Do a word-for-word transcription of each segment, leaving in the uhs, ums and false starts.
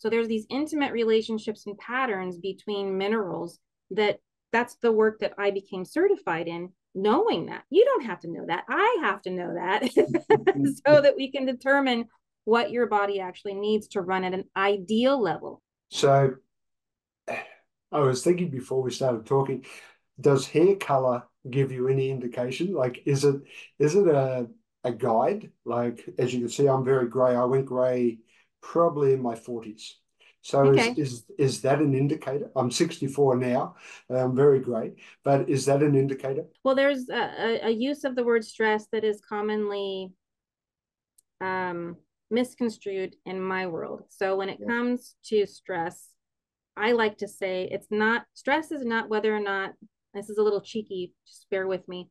So there's these intimate relationships and patterns between minerals that that's the work that I became certified in, knowing that. You don't have to know that. I have to know that so that we can determine what your body actually needs to run at an ideal level. So I was thinking before we started talking, does hair color give you any indication? Like, is it is it a, a guide? Like, as you can see, I'm very gray. I went gray probably in my forties. So okay. is, is is that an indicator? I'm sixty-four now, and I'm very gray, but is that an indicator? Well, there's a, a use of the word stress that is commonly um, misconstrued in my world. So when it yeah. comes to stress, I like to say it's not, stress is not whether or not, this is a little cheeky, just bear with me.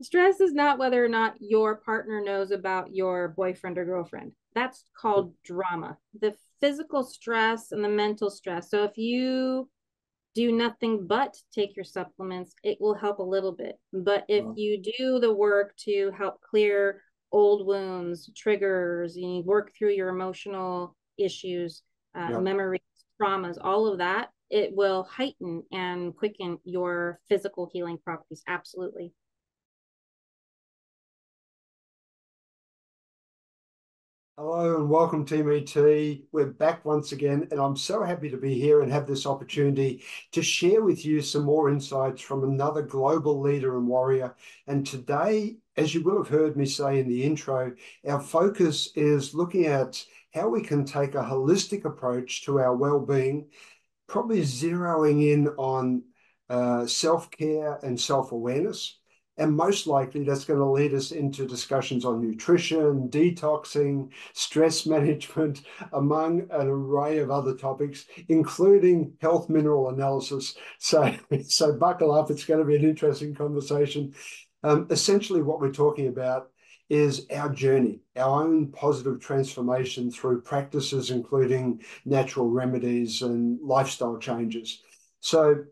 Stress is not whether or not your partner knows about your boyfriend or girlfriend. That's called drama. The physical stress and the mental stress. So if you do nothing but take your supplements, it will help a little bit. But if you do the work to help clear old wounds, triggers, you work through your emotional issues, uh, yeah. memories, traumas, all of that, it will heighten and quicken your physical healing properties. Absolutely. Hello and welcome to E T. We're back once again, and I'm so happy to be here and have this opportunity to share with you some more insights from another global leader and warrior. And today, as you will have heard me say in the intro, our focus is looking at how we can take a holistic approach to our well-being, probably zeroing in on uh, self-care and self-awareness. And most likely that's going to lead us into discussions on nutrition, detoxing, stress management, among an array of other topics, including health mineral analysis. So, so buckle up, it's going to be an interesting conversation. Um, essentially what we're talking about is our journey, our own positive transformation through practices, including natural remedies and lifestyle changes. So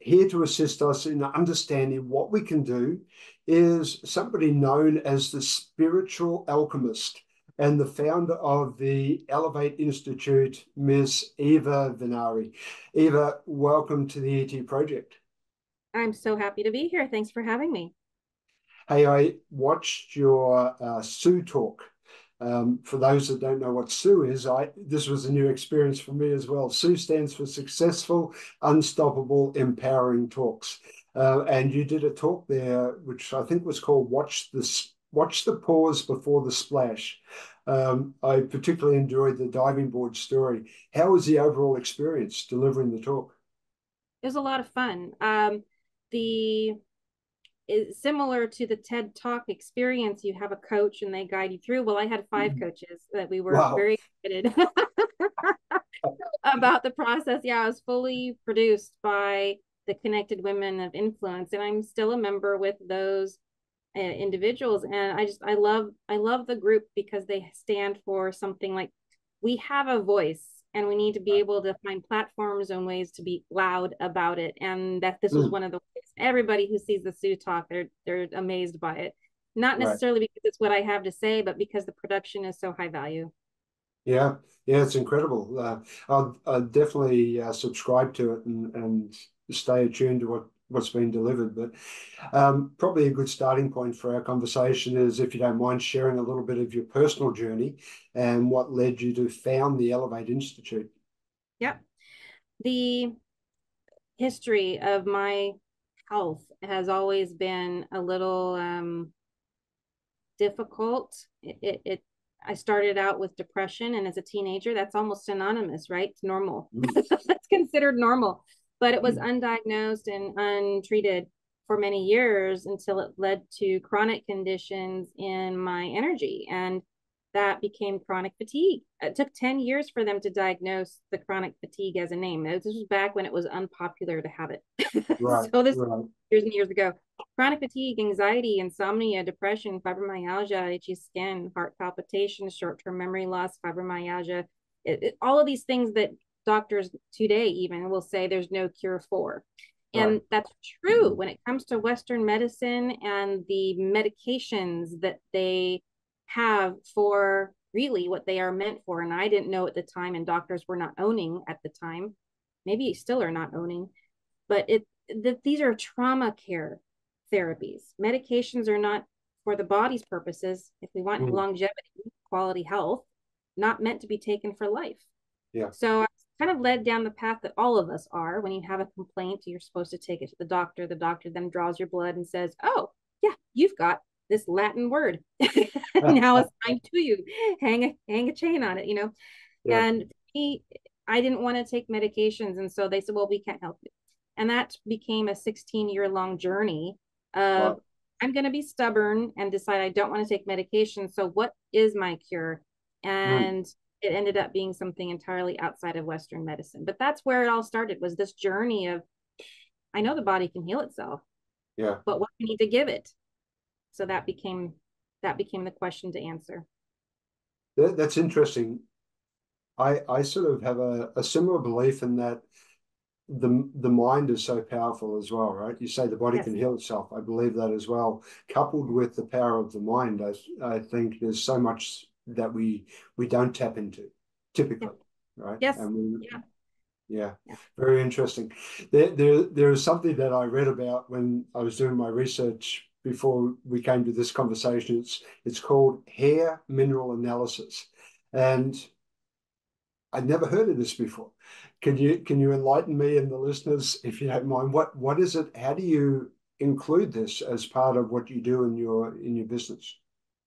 here to assist us in understanding what we can do is somebody known as the spiritual alchemist and the founder of the Elevate Institute, Miss Eva Vennari. Eva, welcome to the E T Project. I'm so happy to be here. Thanks for having me. Hey, I watched your uh, Sue talk. Um, for those that don't know what Sue is, I, this was a new experience for me as well. Sue stands for Successful, Unstoppable, Empowering Talks. Uh, and you did a talk there, which I think was called Watch the, Watch the Pause Before the Splash. Um, I particularly enjoyed the diving board story. How was the overall experience delivering the talk? It was a lot of fun. Um, the... Is similar to the TED Talk experience. You have a coach and they guide you through. Well, I had five coaches that we were wow. very excited about the process. Yeah, I was fully produced by the Connected Women of Influence, and I'm still a member with those uh, individuals. And I just, I love, I love the group because they stand for something like we have a voice and we need to be able to find platforms and ways to be loud about it. And that this mm. was one of the ways. Everybody who sees the Sue talk, they're they're amazed by it. Not necessarily right. because it's what I have to say, but because the production is so high value. Yeah, yeah, it's incredible. Uh, I'll, I'll definitely uh, subscribe to it and, and stay attuned to what, what's been delivered. But um, probably a good starting point for our conversation is, if you don't mind sharing a little bit of your personal journey and what led you to found the Elevate Institute. Yep. The history of my health has always been a little um, difficult. It, it, it I started out with depression, and as a teenager, that's almost synonymous, right? It's normal. Mm. That's considered normal. But it was undiagnosed and untreated for many years until it led to chronic conditions in my energy. And that became chronic fatigue. It took ten years for them to diagnose the chronic fatigue as a name. This was back when it was unpopular to have it. Right, so this right. was years and years ago. Chronic fatigue, anxiety, insomnia, depression, fibromyalgia, itchy skin, heart palpitations, short-term memory loss, fibromyalgia, it, it, all of these things that doctors today even will say there's no cure for. And right. that's true mm-hmm. when it comes to Western medicine and the medications that they have for really what they are meant for. And I didn't know at the time, and doctors were not owning at the time, maybe still are not owning, but it that these are trauma care therapies. Medications are not for the body's purposes. If we want mm-hmm. longevity, quality health, not meant to be taken for life. Yeah. So I was kind of led down the path that all of us are. When you have a complaint, you're supposed to take it to the doctor. The doctor then draws your blood and says, oh, yeah, you've got this Latin word. Now it's time to you. Hang a, hang a chain on it, you know. Yeah. And he, I didn't want to take medications. And so they said, well, we can't help you. And that became a sixteen year long journey of wow. I'm going to be stubborn and decide I don't want to take medication. So what is my cure? And mm. it ended up being something entirely outside of Western medicine. But that's where it all started, was this journey of, I know the body can heal itself, yeah, but what do I need to give it? So that became, that became the question to answer. That, that's interesting. I, I sort of have a, a similar belief in that the, the mind is so powerful as well, right? You say the body yes. can heal itself. I believe that as well. Coupled with the power of the mind, I, I think there's so much that we we don't tap into typically, yeah. right? Yes. And we, yeah. yeah. Yeah. Very interesting. There, there, there is something that I read about when I was doing my research before we came to this conversation. It's, it's called hair mineral analysis. And I'd never heard of this before. Can you can you enlighten me and the listeners, if you don't mind? What what is it? How do you include this as part of what you do in your in your business?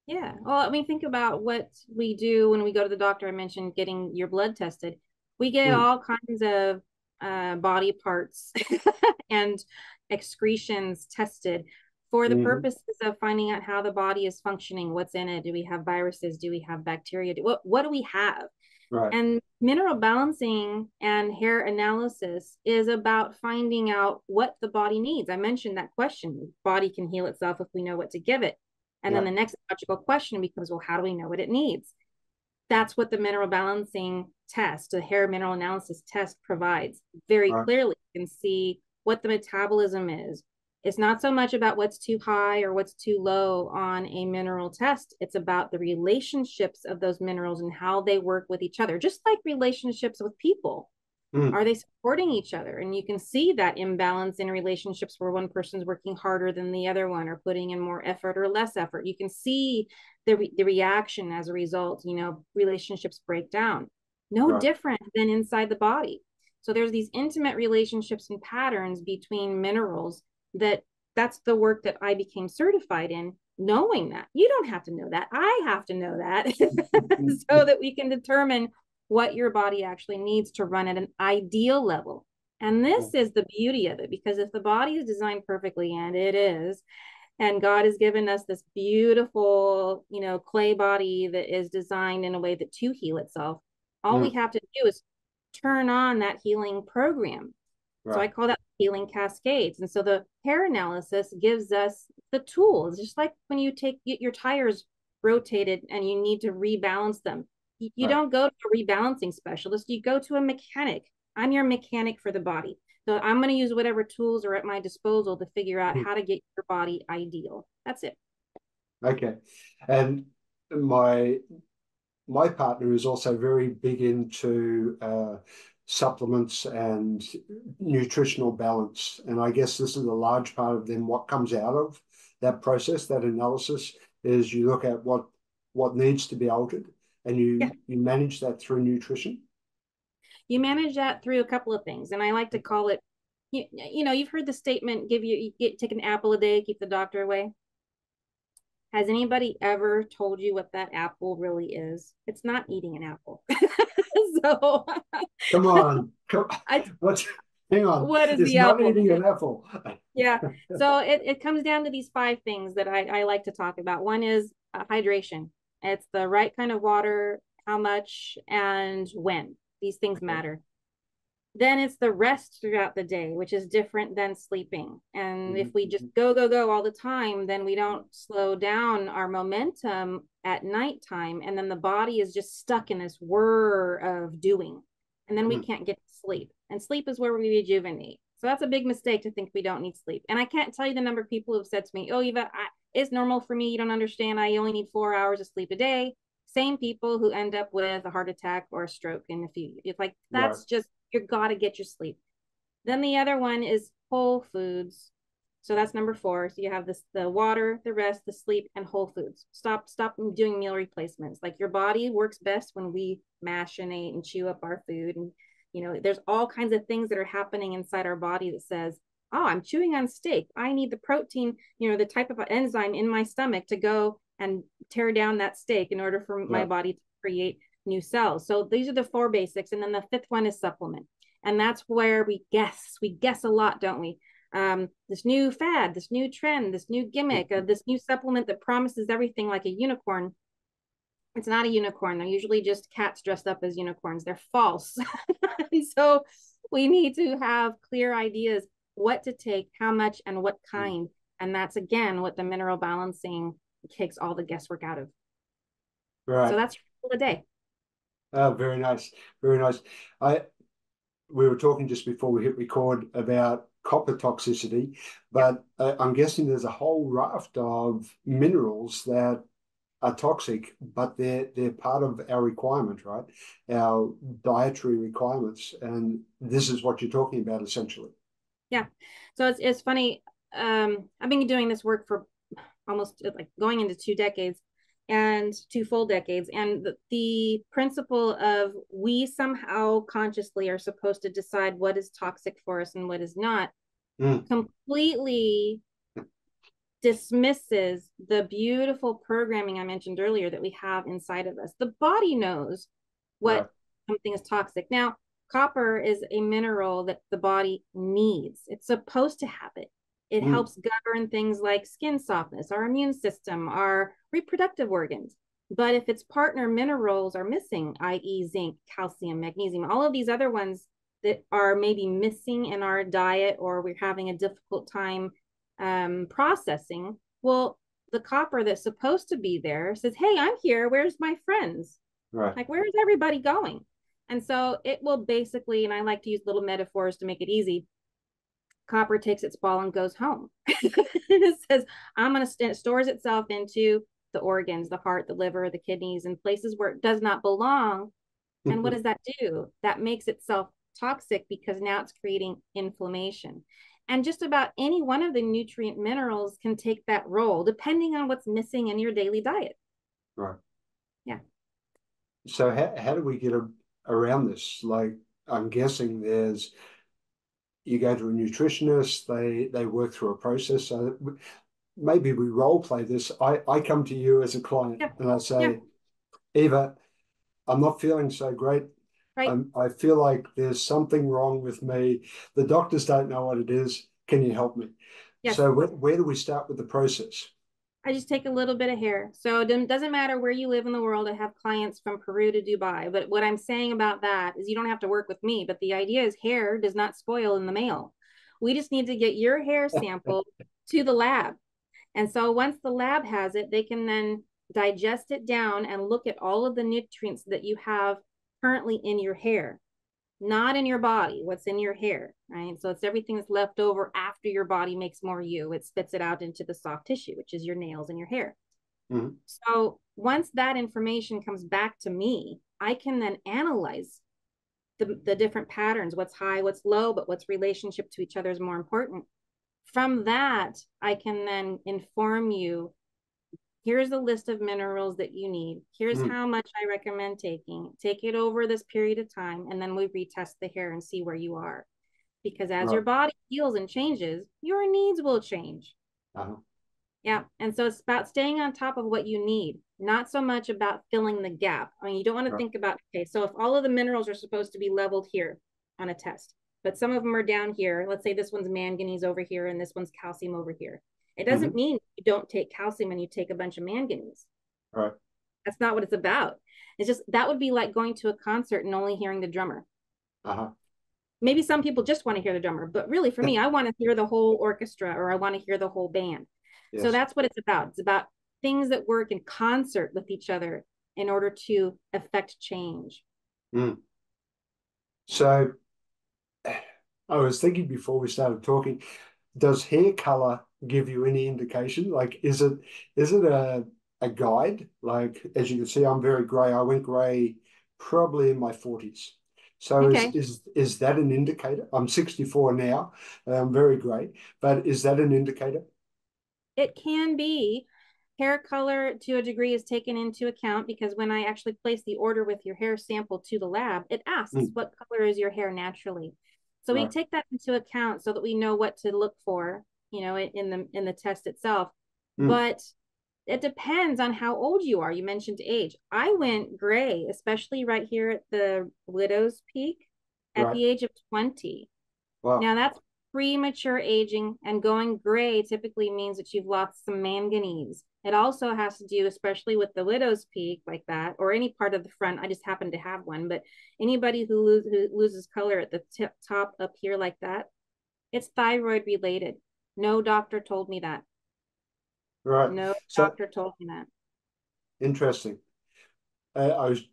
Yeah. Well, I mean, think about what we do when we go to the doctor. I mentioned getting your blood tested. We get mm. all kinds of uh, body parts and excretions tested for the mm. purposes of finding out how the body is functioning. What's in it? Do we have viruses? Do we have bacteria? Do, what, what do we have? Right. And mineral balancing and hair analysis is about finding out what the body needs. I mentioned that question. The body can heal itself if we know what to give it. And yeah. then the next logical question becomes, well, how do we know what it needs? That's what the mineral balancing test, the hair mineral analysis test, provides. Very right. clearly, you can see what the metabolism is. It's not so much about what's too high or what's too low on a mineral test. It's about the relationships of those minerals and how they work with each other, just like relationships with people. Mm. Are they supporting each other? And you can see that imbalance in relationships where one person's working harder than the other one, or putting in more effort or less effort. You can see the, re- the reaction as a result. You know, relationships break down. No right. different than inside the body. So there's these intimate relationships and patterns between minerals that that's the work that I became certified in, knowing that. You don't have to know that. I have to know that so that we can determine what your body actually needs to run at an ideal level. And this is the beauty of it, because if the body is designed perfectly, and it is, and God has given us this beautiful, you know, clay body that is designed in a way that to heal itself, all yeah. we have to do is turn on that healing program. Right. So I call that healing cascades. And so the hair analysis gives us the tools, just like when you take your tires rotated and you need to rebalance them. You right. don't go to a rebalancing specialist. You go to a mechanic. I'm your mechanic for the body. So I'm going to use whatever tools are at my disposal to figure out how to get your body ideal. That's it. Okay. And my my partner is also very big into uh, supplements and nutritional balance. And I guess this is a large part of then what comes out of that process, that analysis, is you look at what what needs to be altered. And you, yeah. you manage that through nutrition? You manage that through a couple of things. And I like to call it, you, you know, you've heard the statement, give you, you get, take an apple a day, keep the doctor away. Has anybody ever told you what that apple really is? It's not eating an apple. so Come on. Come on. I, What's, hang on. What is it's the apple? It's not eating an apple. yeah. So it, it comes down to these five things that I, I like to talk about. One is uh, hydration. It's the right kind of water, how much, and when. These things matter. Then it's the rest throughout the day, which is different than sleeping. And mm-hmm. if we just go, go, go all the time, then we don't slow down our momentum at nighttime. And then the body is just stuck in this whir of doing. And then we mm-hmm. can't get to sleep. And sleep is where we rejuvenate. So that's a big mistake to think we don't need sleep. And I can't tell you the number of people who have said to me, oh, Eva, I, it's normal for me. You don't understand. I only need four hours of sleep a day, same people who end up with a heart attack or a stroke in a few years. Like, that's right. Just, you got to get your sleep. Then the other one is whole foods. So that's number four. So you have this, the water, the rest, the sleep, and whole foods. Stop, stop doing meal replacements. Like, your body works best when we mash and eat and chew up our food. And, you know, there's all kinds of things that are happening inside our body that says, oh, I'm chewing on steak. I need the protein, you know, the type of enzyme in my stomach to go and tear down that steak in order for yeah. my body to create new cells. So these are the four basics. And then the fifth one is supplement. And that's where we guess. We guess a lot, don't we? Um, this new fad, this new trend, this new gimmick, uh, this new supplement that promises everything like a unicorn. It's not a unicorn. They're usually just cats dressed up as unicorns. They're false. So we need to have clear ideas what to take, how much, and what kind. And that's, again, what the mineral balancing takes all the guesswork out of. Right. So that's for the day. Oh, very nice. Very nice. I, we were talking just before we hit record about copper toxicity, but uh, I'm guessing there's a whole raft of minerals that are toxic, but they're they're part of our requirement, right? Our dietary requirements, and this is what you're talking about, essentially. Yeah, so it's it's funny. Um, I've been doing this work for almost like going into two decades, and two full decades, and the, the principle of we somehow consciously are supposed to decide what is toxic for us and what is not mm. completely dismisses the beautiful programming I mentioned earlier that we have inside of us. The body knows what yeah. something is toxic. Now, copper is a mineral that the body needs. It's supposed to have it. It mm. helps govern things like skin softness, our immune system, our reproductive organs. But if its partner minerals are missing, that is zinc, calcium, magnesium, all of these other ones that are maybe missing in our diet or we're having a difficult time um, processing, well, the copper that's supposed to be there says, hey, I'm here. Where's my friends? Right. Like, where is everybody going? And so it will basically, and I like to use little metaphors to make it easy, copper takes its ball and goes home. It says, I'm going to, st- it stores itself into the organs, the heart, the liver, the kidneys, and places where it does not belong. And mm-hmm. what does that do? That makes itself toxic because now it's creating inflammation. And just about any one of the nutrient minerals can take that role, depending on what's missing in your daily diet. Right. Yeah. So how, how do we get a, around this? Like, I'm guessing there's, you go to a nutritionist, they, they work through a process. So maybe we role play this. I, I come to you as a client yeah. and I say, yeah. Eva, I'm not feeling so great. Right. I'm, I feel like there's something wrong with me. The doctors don't know what it is. Can you help me? Yes. So where, where do we start with the process? I just take a little bit of hair. So it doesn't matter where you live in the world. I have clients from Peru to Dubai. But what I'm saying about that is you don't have to work with me. But the idea is hair does not spoil in the mail. We just need to get your hair sample to the lab. And so once the lab has it, they can then digest it down and look at all of the nutrients that you have currently in your hair, not in your body, what's in your hair, right? So it's everything that's left over after your body makes more you. It spits it out into the soft tissue, which is your nails and your hair. Mm-hmm. So once that information comes back to me, I can then analyze the, the different patterns, what's high, what's low, but what's relationship to each other is more important. From that, I can then inform you, here's the list of minerals that you need. Here's mm. how much I recommend taking. Take it over this period of time, and then we retest the hair and see where you are. Because as right. your body heals and changes, your needs will change. Uh-huh. Yeah, and so it's about staying on top of what you need, not so much about filling the gap. I mean, you don't want to right. think about, okay, so if all of the minerals are supposed to be leveled here on a test, but some of them are down here. Let's say this one's manganese over here, and this one's calcium over here. It doesn't mm-hmm. mean you don't take calcium and you take a bunch of manganese. Right. That's not what it's about. It's just, that would be like going to a concert and only hearing the drummer. Uh-huh. Maybe some people just want to hear the drummer, but really for me, I want to hear the whole orchestra, or I want to hear the whole band. Yes. So that's what it's about. It's about things that work in concert with each other in order to affect change. Mm. So I was thinking before we started talking, does hair color give you any indication? Like, is it is it a a guide. Like, as you can see, I'm very grey. I went grey probably in my forties. So okay. is, is is that an indicator? I'm sixty-four now, and I'm very grey. But is that an indicator? It can be. Hair color to a degree is taken into account, because when I actually place the order with your hair sample to the lab, it asks mm. what color is your hair naturally. So right. we take that into account so that we know what to look for, you know, in the in the test itself. Mm. But it depends on how old you are. You mentioned age. I went gray, especially right here at the widow's peak, at right. the age of twenty. Wow. Now that's premature aging, and going gray typically means that you've lost some manganese. It also has to do, especially with the widow's peak like that, or any part of the front. I just happen to have one, but anybody who, lose, who loses color at the tip, top up here like that, it's thyroid related. No doctor told me that. Right. No so, doctor told me that. Interesting. Uh, I was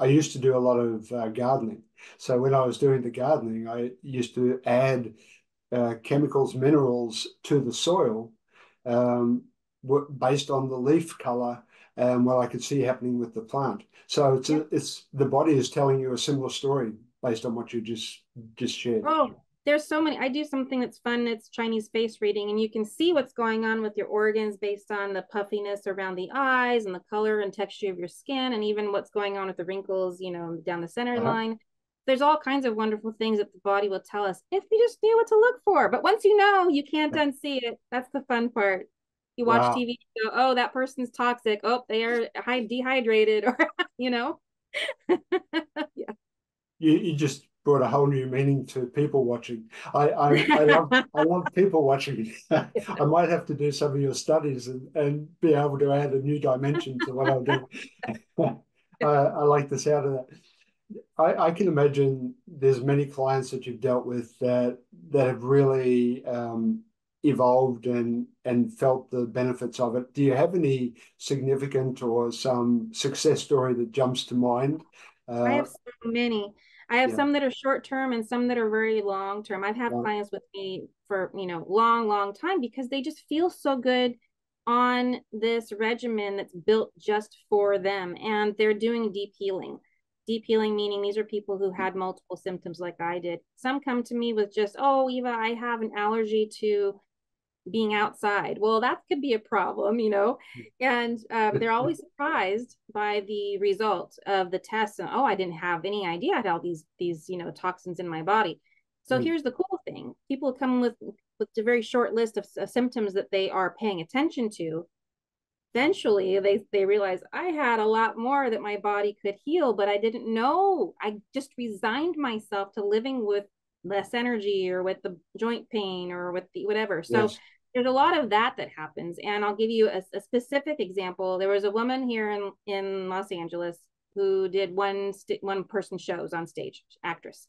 I used to do a lot of uh, gardening. So when I was doing the gardening, I used to add Uh, chemicals, minerals to the soil um, were based on the leaf color and what I could see happening with the plant. So it's, yeah. a, it's the body is telling you a similar story based on what you just just shared. Oh, there's so many. I do something that's fun. It's Chinese face reading, and you can see what's going on with your organs based on the puffiness around the eyes and the color and texture of your skin, and even what's going on with the wrinkles, you know, down the center uh-huh. line. There's all kinds of wonderful things that the body will tell us if we just knew what to look for. But once you know, you can't unsee it. That's the fun part. You watch wow. T V, you go, oh, that person's toxic. Oh, they are dehydrated, or, you know. yeah. You, you just brought a whole new meaning to people watching. I I, I, love, I love people watching. I might have to do some of your studies and, and be able to add a new dimension to what I'll do. I, I like the sound of that. I, I can imagine there's many clients that you've dealt with that that have really um, evolved and and felt the benefits of it. Do you have any significant or some success story that jumps to mind? Uh, I have so many. I have yeah. some that are short term and some that are very long term. I've had yeah. clients with me for you know long, long time because they just feel so good on this regimen that's built just for them, and they're doing deep healing. Deep healing, meaning these are people who had multiple symptoms like I did. Some come to me with just, oh, Eva, I have an allergy to being outside. Well, that could be a problem, you know, and uh, they're always surprised by the result of the test. And, oh, I didn't have any idea I had all these, these, you know, toxins in my body. So mm-hmm. here's the cool thing. People come with, with a very short list of uh, symptoms that they are paying attention to. Eventually they, they realize I had a lot more that my body could heal, but I didn't know. I just resigned myself to living with less energy or with the joint pain or with the whatever. So yes. there's a lot of that that happens. And I'll give you a, a specific example. There was a woman here in, in Los Angeles who did one, one person shows on stage, actress.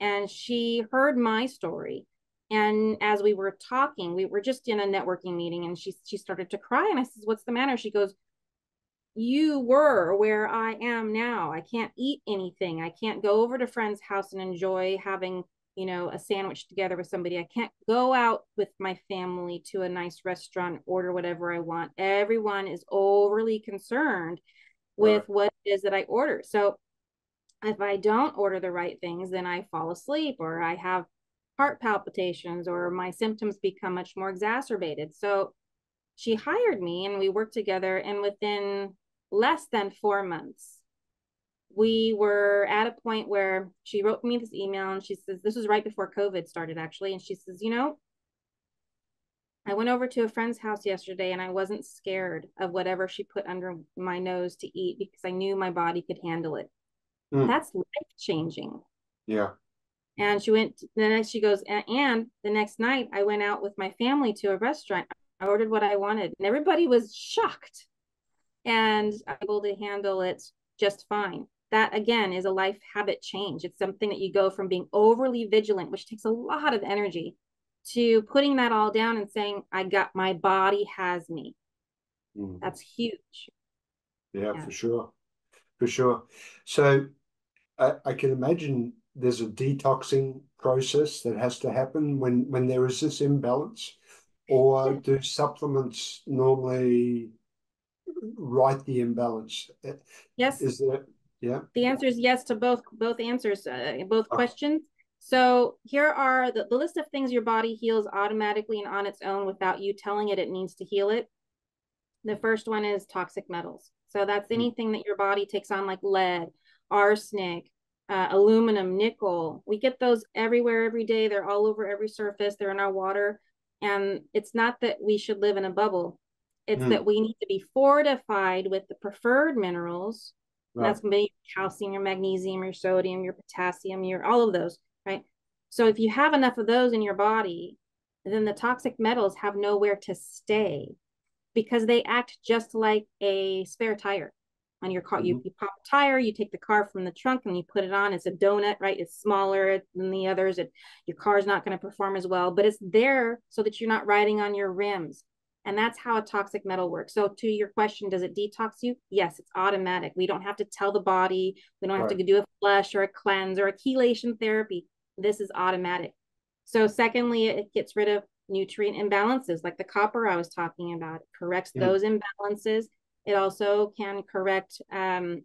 And she heard my story. And as we were talking, we were just in a networking meeting, and she she started to cry. And I said, what's the matter? She goes, you were where I am now. I can't eat anything. I can't go over to friend's house and enjoy having, you know, a sandwich together with somebody. I can't go out with my family to a nice restaurant, order whatever I want. Everyone is overly concerned with what it is that I order. So if I don't order the right things, then I fall asleep, or I have heart palpitations, or my symptoms become much more exacerbated. So she hired me, and we worked together, and within less than four months, we were at a point where she wrote me this email, and she says, this was right before COVID started, actually. And she says, you know, I went over to a friend's house yesterday, and I wasn't scared of whatever she put under my nose to eat, because I knew my body could handle it. Mm. That's life-changing. Yeah. And she went, the next she goes, and, and the next night I went out with my family to a restaurant. I ordered what I wanted, and everybody was shocked, and I was able to handle it just fine. That again is a life habit change. It's something that you go from being overly vigilant, which takes a lot of energy, to putting that all down and saying, I got, my body has me. Mm. That's huge. Yeah, yeah, for sure. For sure. So I, I can imagine there's a detoxing process that has to happen when, when there is this imbalance, or do supplements normally right the imbalance? Yes. Is there, yeah. The answer is yes to both both answers, uh, both okay. questions. So here are the, the list of things your body heals automatically and on its own without you telling it it needs to heal it. The first one is toxic metals. So that's anything that your body takes on, like lead, arsenic, uh, aluminum, nickel. We get those everywhere, every day. They're all over every surface. They're in our water. And it's not that we should live in a bubble. It's mm. that we need to be fortified with the preferred minerals. Right. That's going to be your calcium, your magnesium, your sodium, your potassium, your all of those, right? So if you have enough of those in your body, then the toxic metals have nowhere to stay, because they act just like a spare tire on your car. Mm-hmm. you, you pop a tire, you take the car from the trunk and you put it on. It's a donut, right? It's smaller than the others. It, your car's not going to perform as well, but it's there so that you're not riding on your rims. And that's how a toxic metal works. So to your question, does it detox you? Yes, it's automatic. We don't have to tell the body. We don't have right. to do a flush or a cleanse or a chelation therapy. This is automatic. So secondly, it gets rid of nutrient imbalances, like the copper I was talking about. It corrects yeah. those imbalances. It also can correct, um,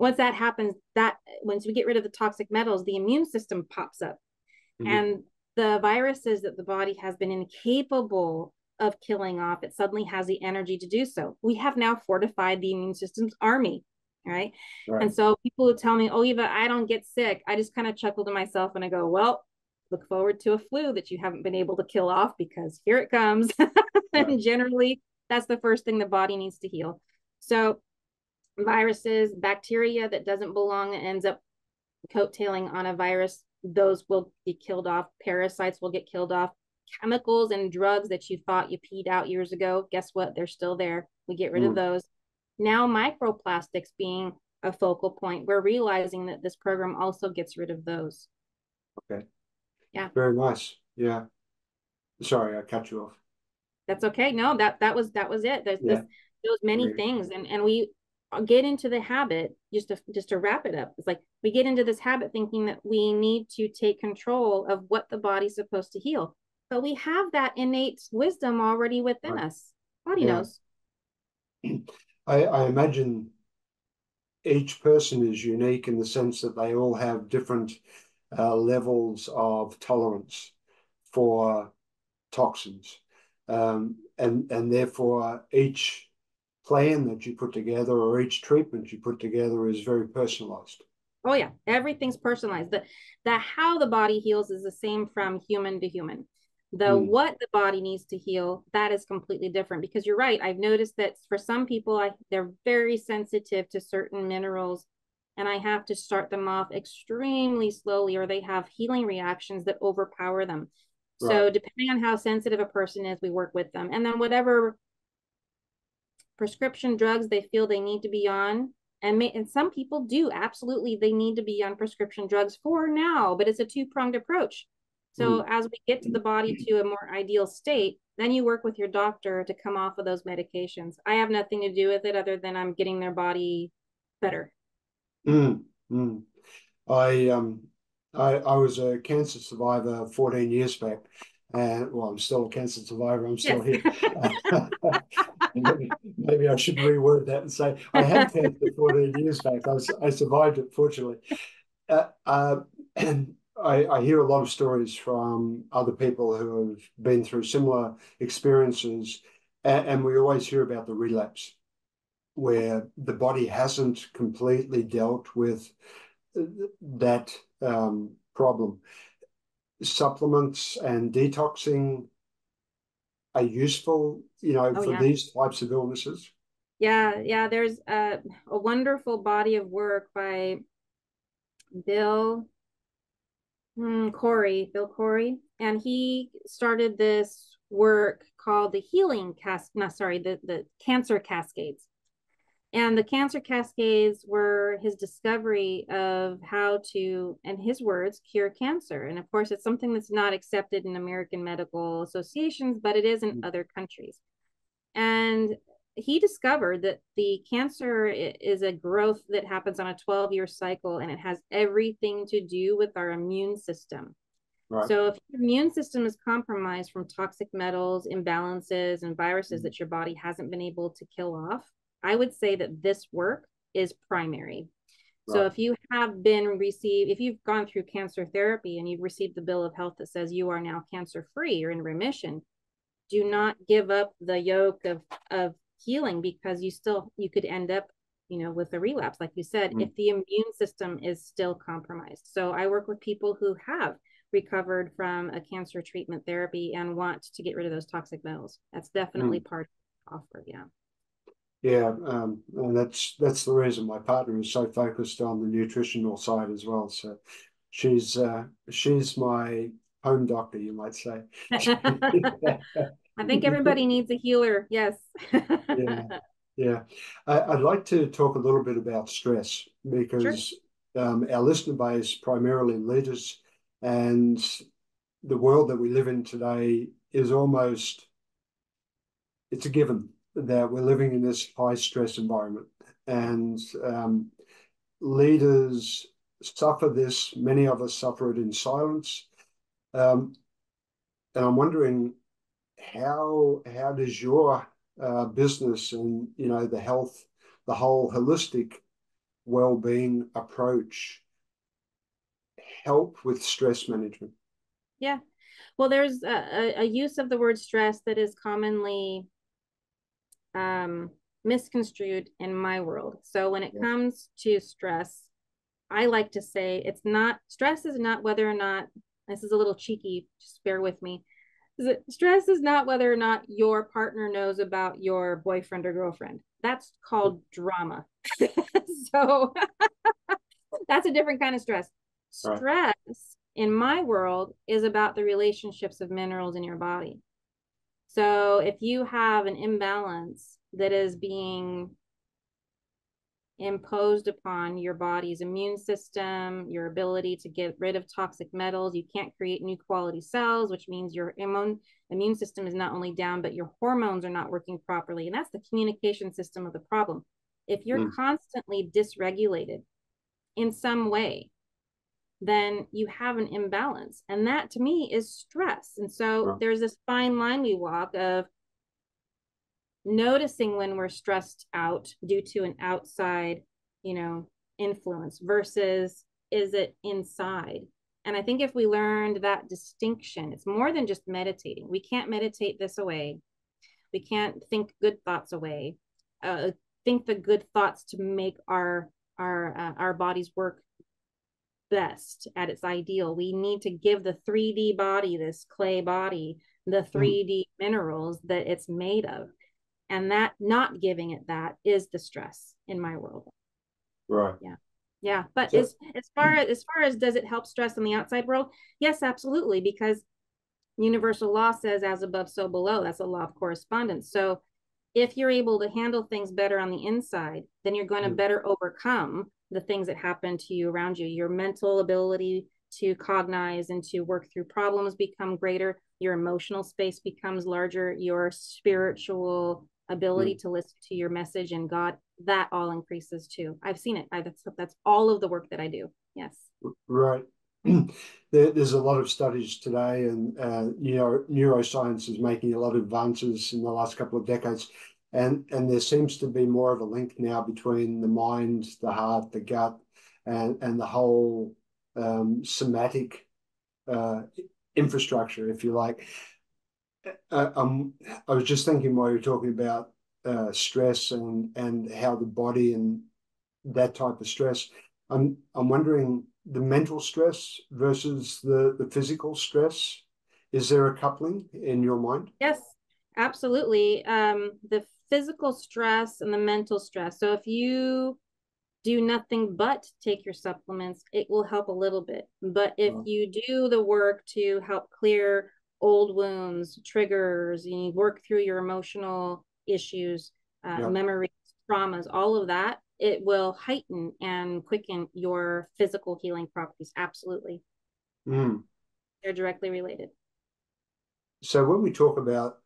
once that happens, that once we get rid of the toxic metals, the immune system pops up. Mm-hmm. And the viruses that the body has been incapable of killing off, it suddenly has the energy to do so. We have now fortified the immune system's army, right? right. And so people who tell me, oh, Eva, I don't get sick, I just kind of chuckle to myself and I go, well, look forward to a flu that you haven't been able to kill off, because here it comes. And generally, that's the first thing the body needs to heal. So viruses, bacteria that doesn't belong, that ends up coattailing on a virus, those will be killed off. Parasites will get killed off. Chemicals and drugs that you thought you peed out years ago, guess what? They're still there. We get rid mm. of those. Now microplastics being a focal point, we're realizing that this program also gets rid of those. Okay. Yeah. Very nice. Yeah. Sorry, I cut you off. That's okay. No, that that was that was it. There's yeah. this, those many really. things, and and we get into the habit. Just to just to wrap it up, it's like we get into this habit thinking that we need to take control of what the body's supposed to heal, but we have that innate wisdom already within right. us. Body yeah. knows. I, I imagine each person is unique in the sense that they all have different Uh, levels of tolerance for toxins, um, and and therefore each plan that you put together or each treatment you put together is very personalized. Oh yeah, everything's personalized. The the how the body heals is the same from human to human. The mm. what the body needs to heal, that is completely different, because you're right. I've noticed that for some people, I, they're very sensitive to certain minerals, and I have to start them off extremely slowly, or they have healing reactions that overpower them. Right. So depending on how sensitive a person is, we work with them. And then whatever prescription drugs they feel they need to be on, and, may, and some people do, absolutely, they need to be on prescription drugs for now, but it's a two-pronged approach. So mm. as we get to the body to a more ideal state, then you work with your doctor to come off of those medications. I have nothing to do with it other than I'm getting their body better. Mm, mm. I um I I was a cancer survivor fourteen years back, and well, I'm still a cancer survivor. I'm still yes. here. maybe, maybe I should reword that and say I had cancer fourteen years back. I, I survived it, fortunately. Uh, uh, and I, I hear a lot of stories from other people who have been through similar experiences, and, and we always hear about the relapse, where the body hasn't completely dealt with that um, problem. Supplements and detoxing are useful, you know, oh, for yeah. these types of illnesses. Yeah, yeah. There's a, a wonderful body of work by Bill mm, Corey, Bill Corey, and he started this work called the Healing Cas. No, sorry, the the Cancer Cascades. And the Cancer Cascades were his discovery of how to, in his words, cure cancer. And of course, it's something that's not accepted in American medical associations, but it is in other countries. And he discovered that the cancer is a growth that happens on a twelve-year cycle, and it has everything to do with our immune system. Right. So if your immune system is compromised from toxic metals, imbalances, and viruses mm-hmm. that your body hasn't been able to kill off, I would say that this work is primary. Right. So if you have been received, if you've gone through cancer therapy and you've received the bill of health that says you are now cancer free, you're in remission, do not give up the yoke of, of healing, because you still, you could end up, you know, with a relapse, like you said, mm. if the immune system is still compromised. So I work with people who have recovered from a cancer treatment therapy and want to get rid of those toxic metals. That's definitely mm. part of the offer. Yeah. Yeah. Um, and that's, that's the reason my partner is so focused on the nutritional side as well. So she's, uh, she's my home doctor, you might say. I think everybody needs a healer. Yes. Yeah. Yeah. I, I'd like to talk a little bit about stress, because sure. um, our listener base, primarily leaders, and the world that we live in today is almost, it's a given that we're living in this high stress environment, and um, leaders suffer this. Many of us suffer it in silence. Um, and I'm wondering how, how does your uh, business and, you know, the health, the whole holistic well-being approach help with stress management? Yeah. Well, there's a, a use of the word stress that is commonly um, misconstrued in my world. So when it yeah. comes to stress, I like to say it's not, stress is not whether or not, this is a little cheeky, just bear with me. Stress is not whether or not your partner knows about your boyfriend or girlfriend. That's called drama. So that's a different kind of stress. Stress, right, in my world, is about the relationships of minerals in your body. So if you have an imbalance that is being imposed upon your body's immune system, your ability to get rid of toxic metals, you can't create new quality cells, which means your immune immune system is not only down, but your hormones are not working properly. And that's the communication system of the problem. If you're mm. constantly dysregulated in some way, then you have an imbalance. And that to me is stress. And so wow. there's this fine line we walk of noticing when we're stressed out due to an outside, you know, influence versus is it inside? And I think if we learned that distinction, it's more than just meditating. We can't meditate this away. We can't think good thoughts away. Uh, think the good thoughts to make our, our, uh, our bodies work best at its ideal. We need to give the three D body, this clay body, the three D mm. minerals that it's made of. And that, not giving it that, is the stress in my world. Right. Yeah. Yeah. But so, as, as far as, as far as does it help stress in the outside world? Yes, absolutely. Because universal law says as above, so below. That's a law of correspondence. So if you're able to handle things better on the inside, then you're going to mm. better overcome the things that happen to you around you. Your mental ability to cognize and to work through problems become greater. Your emotional space becomes larger. Your spiritual ability mm. to listen to your message and God, that all increases too. I've seen it. I, that's, that's all of the work that I do. Yes. Right. there, there's a lot of studies today, and uh, you know, neuroscience is making a lot of advances in the last couple of decades. And, and there seems to be more of a link now between the mind, the heart, the gut, and, and the whole um, somatic uh, infrastructure, if you like. Uh, um, I was just thinking while you were talking about uh, stress and, and how the body and that type of stress, I'm, I'm wondering the mental stress versus the, the physical stress, is there a coupling in your mind? Yes, absolutely. Um, the physical stress and the mental stress. So if you do nothing but take your supplements, it will help a little bit. But if oh. you do the work to help clear old wounds, triggers, you work through your emotional issues, uh, yeah. memories, traumas, all of that, it will heighten and quicken your physical healing properties. Absolutely. Mm. They're directly related. So when we talk about,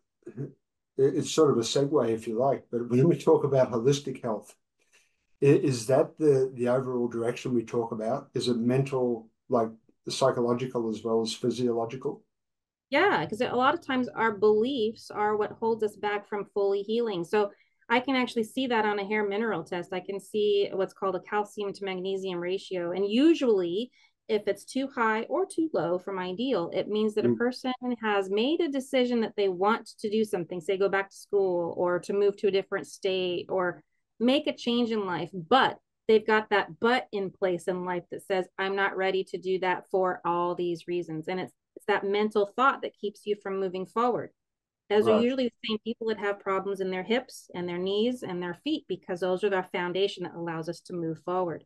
it's sort of a segue, if you like, but when we talk about holistic health, is that the, the overall direction we talk about? Is it mental, like psychological as well as physiological? Yeah, because a lot of times our beliefs are what holds us back from fully healing. So I can actually see that on a hair mineral test. I can see what's called a calcium to magnesium ratio. And usually if it's too high or too low from ideal, it means that a person has made a decision that they want to do something, say go back to school or to move to a different state or make a change in life, but they've got that but in place in life that says, I'm not ready to do that for all these reasons. And it's, it's that mental thought that keeps you from moving forward. Those right. are usually the same people that have problems in their hips and their knees and their feet, because those are the foundation that allows us to move forward.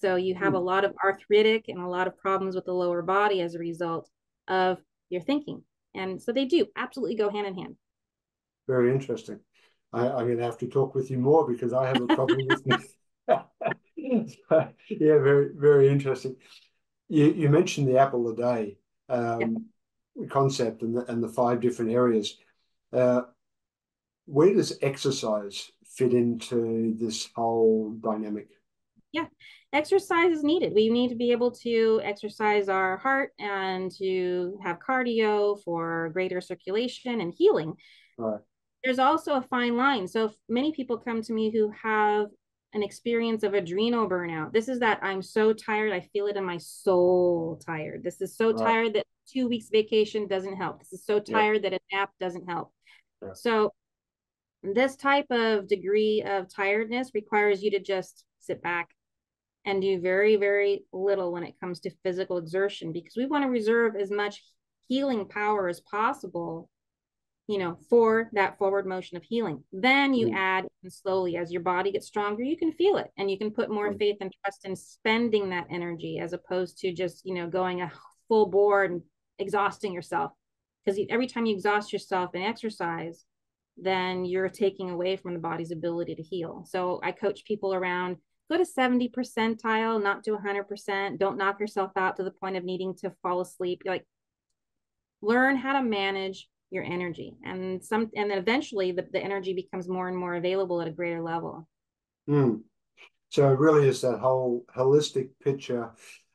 So you have mm. a lot of arthritic and a lot of problems with the lower body as a result of your thinking. And so they do absolutely go hand in hand. Very interesting. I, I'm going to have to talk with you more because I have a problem with this. Yeah, very, very interesting. You, you mentioned the apple a day um, yeah. concept and the, and the five different areas. Uh, where does exercise fit into this whole dynamic? Yeah, exercise is needed. We need to be able to exercise our heart and to have cardio for greater circulation and healing. Right. There's also a fine line. So if many people come to me who have an experience of adrenal burnout. This is that I'm so tired. I feel it in my soul tired. This is so right. tired that two weeks vacation doesn't help. This is so tired yep. that a nap doesn't help. Yep. So this type of degree of tiredness requires you to just sit back and do very, very little when it comes to physical exertion, because we want to reserve as much healing power as possible, you know, for that forward motion of healing. Then you mm. add in slowly as your body gets stronger, you can feel it and you can put more mm. faith and trust in spending that energy as opposed to just, you know, going a full board and exhausting yourself. Because every time you exhaust yourself in exercise, then you're taking away from the body's ability to heal. So I coach people around, go to seventy percentile, not to one hundred percent. Don't knock yourself out to the point of needing to fall asleep. You're like, learn how to manage your energy. And some, and then eventually the, the energy becomes more and more available at a greater level. Mm. So it really is that whole holistic picture,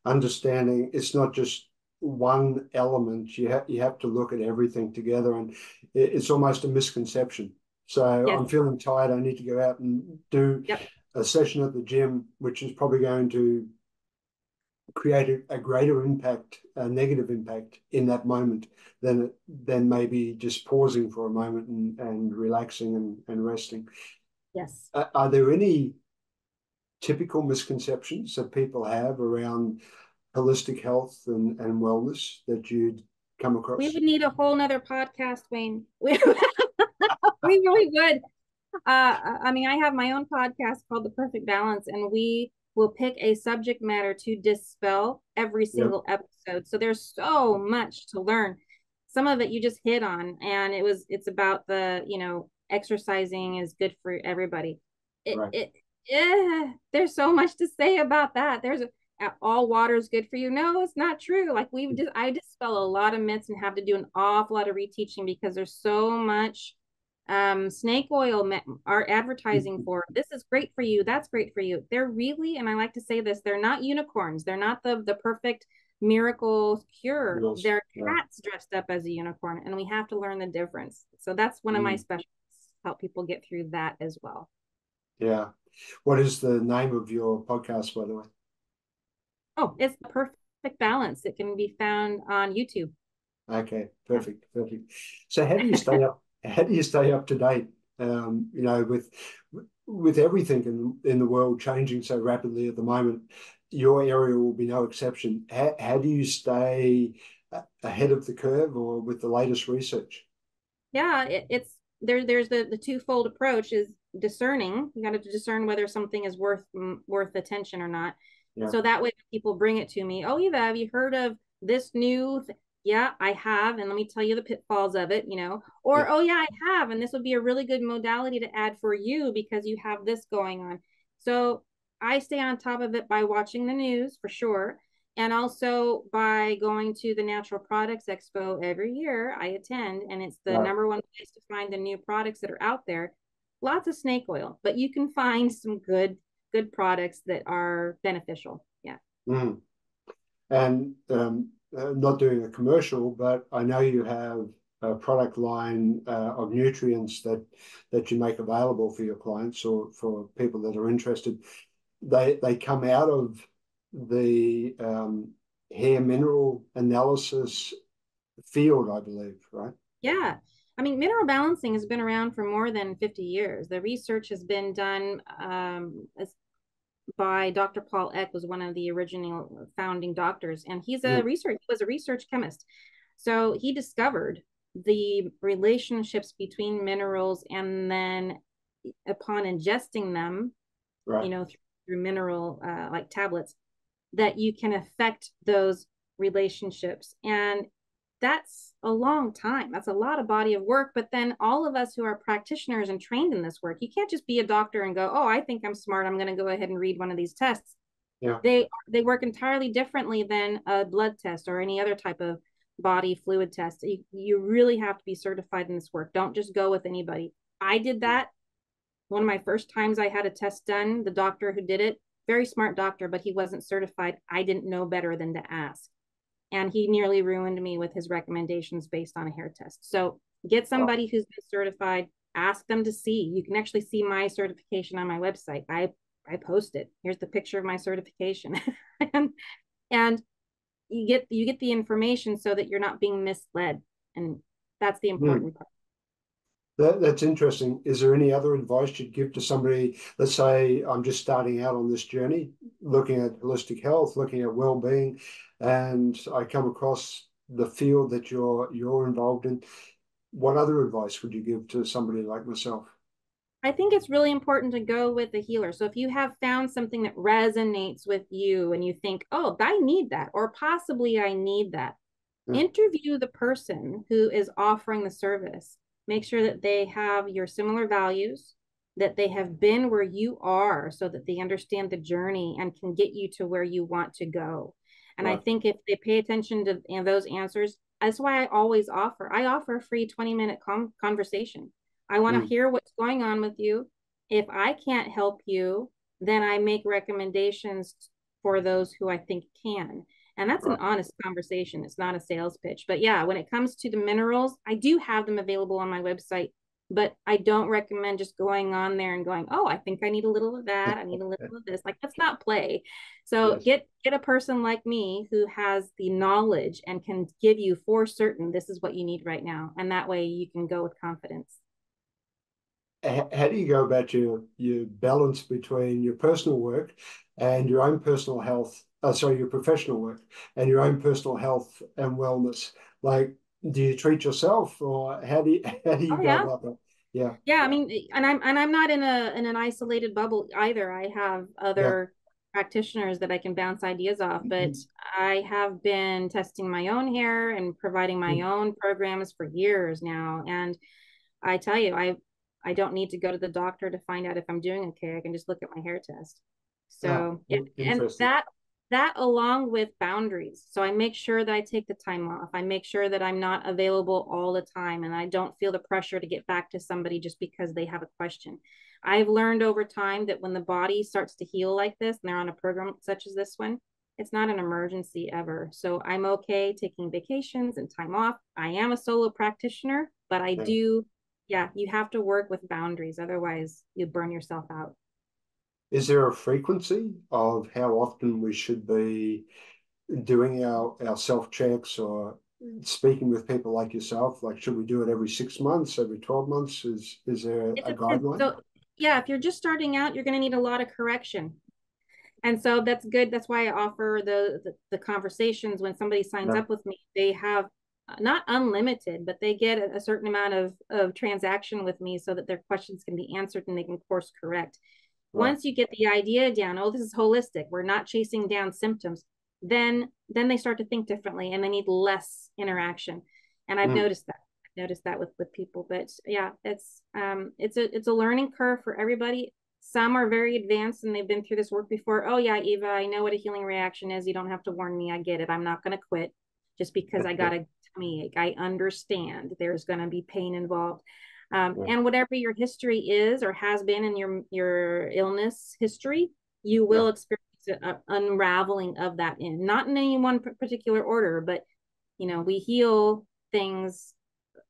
understanding it's not just one element. You have, you have to look at everything together, and it, it's almost a misconception. So yes. I'm feeling tired. I need to go out and do yep. a session at the gym, which is probably going to create a greater impact, a negative impact in that moment than than maybe just pausing for a moment and, and relaxing and, and resting. Yes. Are, are there any typical misconceptions that people have around holistic health and, and wellness that you'd come across? We would need a whole nother podcast, Wayne. We, we really would. Uh, I mean, I have my own podcast called The Perfect Balance, and we we'll pick a subject matter to dispel every single yep. episode. So there's so much to learn. Some of it you just hit on, and it was, it's about the, you know, exercising is good for everybody. It, right. it, yeah, there's so much to say about that. There's a, all water is good for you. No, it's not true. Like we just, I dispel a lot of myths and have to do an awful lot of reteaching because there's so much Um, snake oil are advertising for. This is great for you. That's great for you. They're really, and I like to say this, they're not unicorns. They're not the, the perfect miracle cure. Yes. They're cats yeah. dressed up as a unicorn, and we have to learn the difference. So that's one mm. of my specialties, help people get through that as well. Yeah. What is the name of your podcast, by the way? Oh, it's The Perfect Balance. It can be found on YouTube. Okay. Perfect. Perfect. So how do you stay up? How do you stay up to date, um, you know, with with everything in, in the world changing so rapidly at the moment? Your area will be no exception. How, how do you stay ahead of the curve or with the latest research? Yeah, it, it's there. There's the, the twofold approach is discerning. You got to discern whether something is worth worth attention or not. Yeah. So that way people bring it to me. Oh, Eva, have you heard of this new thing? Yeah, I have. And let me tell you the pitfalls of it, you know, or, yeah. oh yeah, I have. And this would be a really good modality to add for you because you have this going on. So I stay on top of it by watching the news for sure. And also by going to the Natural Products Expo every year I attend. And it's the wow. number one place to find the new products that are out there. Lots of snake oil, but you can find some good, good products that are beneficial. Yeah. Mm. And, um, Uh, not doing a commercial, but I know you have uh, product line uh, of nutrients that that you make available for your clients or for people that are interested, they they come out of the um, hair mineral analysis field, I believe, right? Yeah. I mean, mineral balancing has been around for more than fifty years. The research has been done um, by Doctor Paul Eck, was one of the original founding doctors, and he's a yeah. research he was a research chemist. So he discovered the relationships between minerals, and then upon ingesting them, right. you know, through, through mineral uh, like tablets, that you can affect those relationships. And that's a long time. That's a lot of body of work. But then all of us who are practitioners and trained in this work, you can't just be a doctor and go, oh, I think I'm smart, I'm going to go ahead and read one of these tests. Yeah. They, they work entirely differently than a blood test or any other type of body fluid test. You, you really have to be certified in this work. Don't just go with anybody. I did that. One of my first times I had a test done, the doctor who did it, very smart doctor, but he wasn't certified. I didn't know better than to ask. And he nearly ruined me with his recommendations based on a hair test. So get somebody wow. who's been certified, ask them to see. You can actually see my certification on my website. I, I post it. Here's the picture of my certification. and, and you get, you get the information so that you're not being misled. And that's the important mm. part. That, that's interesting. Is there any other advice you'd give to somebody, let's say I'm just starting out on this journey, looking at holistic health, looking at well-being, and I come across the field that you're you're involved in? What other advice would you give to somebody like myself? I think it's really important to go with a healer. So if you have found something that resonates with you and you think, oh, I need that, or possibly I need that, yeah. interview the person who is offering the service. Make sure that they have your similar values, that they have been where you are so that they understand the journey and can get you to where you want to go. And right. I think if they pay attention to you know, those answers, that's why I always offer. I offer a free twenty minute conversation. I want to mm. hear what's going on with you. If I can't help you, then I make recommendations for those who I think can. And that's an honest conversation. It's not a sales pitch. But yeah, when it comes to the minerals, I do have them available on my website, but I don't recommend just going on there and going, oh, I think I need a little of that. I need a little of this. Like, let's not play. So yes. get, get a person like me who has the knowledge and can give you for certain, this is what you need right now. And that way you can go with confidence. How do you go about your, your balance between your personal work and your own personal health? Uh, sorry, your professional work and your own personal health and wellness. Like, do you treat yourself, or how do you, how do you oh, go yeah. about that? Yeah, yeah. I mean, and I'm and I'm not in a in an isolated bubble either. I have other yeah. practitioners that I can bounce ideas off. But mm-hmm. I have been testing my own hair and providing my mm-hmm. own programs for years now. And I tell you, I I don't need to go to the doctor to find out if I'm doing okay. I can just look at my hair test. So yeah, yeah. and that. That along with boundaries. So I make sure that I take the time off. I make sure that I'm not available all the time and I don't feel the pressure to get back to somebody just because they have a question. I've learned over time that when the body starts to heal like this and they're on a program such as this one, it's not an emergency ever. So I'm okay taking vacations and time off. I am a solo practitioner, but I do, yeah, you have to work with boundaries. Otherwise you burn yourself out. Is there a frequency of how often we should be doing our, our self-checks or speaking with people like yourself? Like, should we do it every six months, every twelve months? Is is there a guideline? So, yeah, if you're just starting out, you're going to need a lot of correction. And so that's good. That's why I offer the, the, the conversations. When somebody signs yeah. up with me, they have not unlimited, but they get a certain amount of, of transaction with me so that their questions can be answered and they can course correct. Once you get the idea down, oh, this is holistic, we're not chasing down symptoms, then then they start to think differently and they need less interaction. And I've mm. noticed that. I've noticed that with, with people. But yeah, it's um it's a it's a learning curve for everybody. Some are very advanced and they've been through this work before. Oh yeah, Eva, I know what a healing reaction is. You don't have to warn me, I get it. I'm not gonna quit just because I got a tummy ache. I understand there's gonna be pain involved. Um, yeah. And whatever your history is or has been in your, your illness history, you will yeah. experience an unraveling of that in, not in any one particular order, but, you know, we heal things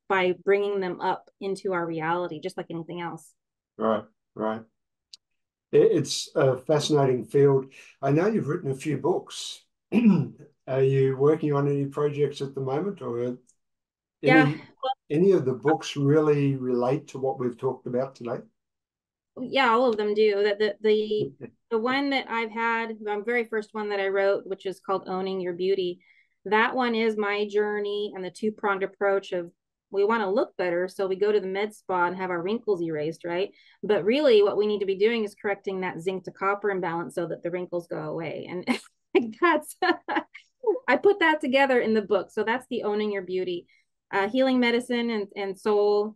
by bringing them up into our reality, just like anything else. Right, right. It's a fascinating field. I know you've written a few books. Are you working on any projects at the moment, or any, yeah. any of the books really relate to what we've talked about today? Yeah, all of them do. That the the, the one that I've had, the very first one that I wrote, which is called Owning Your Beauty, that one is my journey and the two-pronged approach of, we want to look better, so we go to the med spa and have our wrinkles erased, right? But really what we need to be doing is correcting that zinc to copper imbalance so that the wrinkles go away. And that's, I put that together in the book. So that's the Owning Your Beauty, uh, healing medicine and, and soul,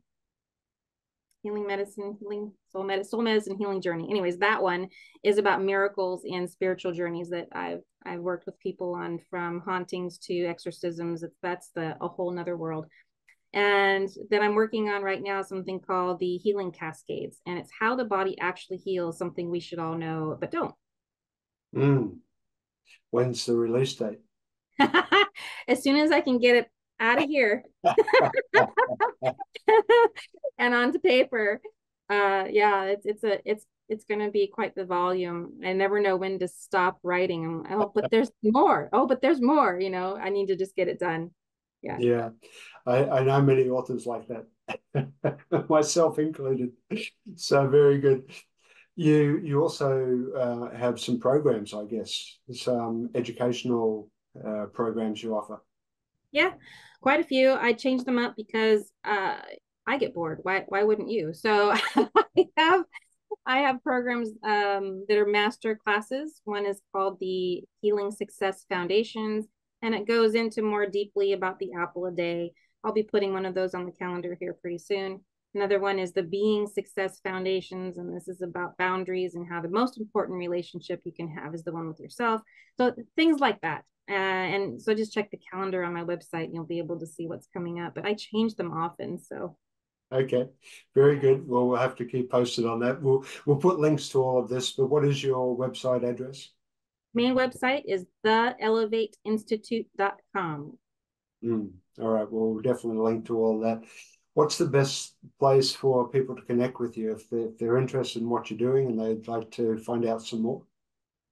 healing medicine, healing soul medicine, soul medicine, healing journey. Anyways, that one is about miracles and spiritual journeys that I've, I've worked with people on, from hauntings to exorcisms. That's the, a whole nother world. And then I'm working on right now something called the Healing Cascades, and it's how the body actually heals, something we should all know, but don't. Mm. When's the release date? As soon as I can get it out of here and onto paper. Uh, yeah, it's, it's a, it's, it's going to be quite the volume. I never know when to stop writing. Oh, but there's more. Oh, but there's more, you know, I need to just get it done. Yeah, yeah, I, I know many authors like that, myself included. So very good. You you also uh, have some programs, I guess, some educational uh, programs you offer. Yeah, quite a few. I change them up because uh, I get bored. Why why wouldn't you? So I have I have programs um, that are master classes. One is called the Healing Success Foundations, and it goes into more deeply about the apple a day. I'll be putting one of those on the calendar here pretty soon. Another one is the Being Success Foundations, and this is about boundaries and how the most important relationship you can have is the one with yourself. So things like that. Uh, and so just check the calendar on my website and you'll be able to see what's coming up, but I change them often, so. Okay, very good. Well, we'll have to keep posted on that. We'll, we'll put links to all of this, but what is your website address? Main website is the elevate institute dot com. Mm, all right. Well, we'll definitely link to all that. What's the best place for people to connect with you if they're, if they're interested in what you're doing and they'd like to find out some more?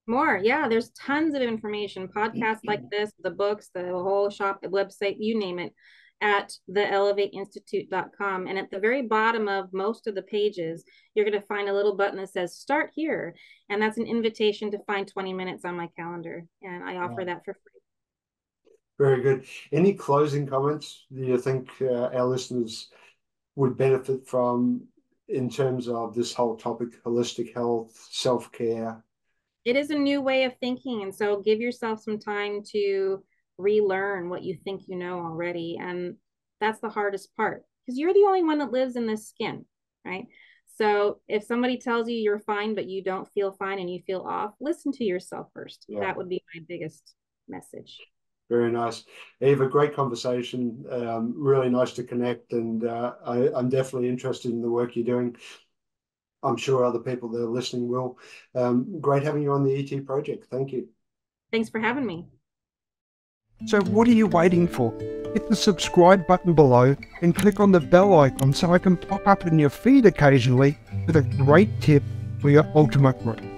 More. Yeah, there's tons of information, podcasts like this, the books, the whole shop, the website, you name it, at the elevate institute dot com. And at the very bottom of most of the pages, you're going to find a little button that says start here. And that's an invitation to find twenty minutes on my calendar. And I offer yeah. that for free. Very good. Any closing comments do you think uh, our listeners would benefit from in terms of this whole topic, holistic health, self-care? It is a new way of thinking. And so give yourself some time to relearn what you think you know already. And that's the hardest part, because you're the only one that lives in this skin, right? So if somebody tells you you're fine, but you don't feel fine and you feel off, listen to yourself first. Yeah. That would be my biggest message. Very nice. Eva, great conversation. Um, really nice to connect. And uh, I, I'm definitely interested in the work you're doing. I'm sure other people that are listening will. Um, great having you on the E T Project. Thank you. Thanks for having me. So what are you waiting for? Hit the subscribe button below and click on the bell icon so I can pop up in your feed occasionally with a great tip for your ultimate growth.